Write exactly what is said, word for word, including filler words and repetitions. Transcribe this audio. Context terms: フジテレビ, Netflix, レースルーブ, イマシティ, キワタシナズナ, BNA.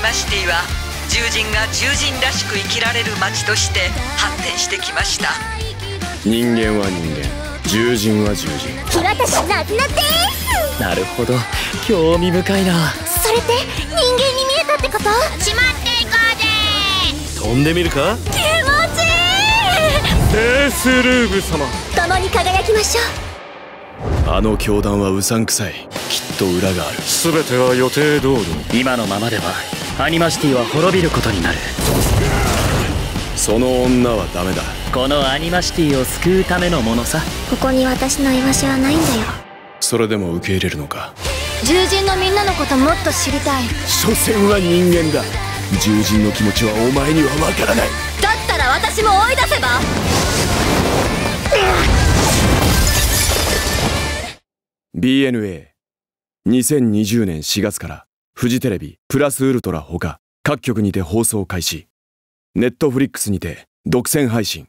イマシティは獣人が獣人らしく生きられる街として発展してきました。人間は人間、獣人は獣人。キワタシナズナです。なるほど、興味深いな。それって人間に見えたってこと？しまっていこうぜ。飛んでみるか？気持ちいい。レースルーブ様、共に輝きましょう。あの教団はうさんくさい。きっと裏がある。全ては予定通り。今のままではアニマシティは滅びることになる。その女はダメだ。このアニマシティを救うためのものさ。ここに私の居場所はないんだよ。それでも受け入れるのか？獣人のみんなのこともっと知りたい。所詮は人間だ。獣人の気持ちはお前にはわからない。だったら私も追い出せば？ビーエヌエー にせんにじゅうねんしがつからフジテレビプラスウルトラほか各局にて放送開始。ネットフリックスにて独占配信。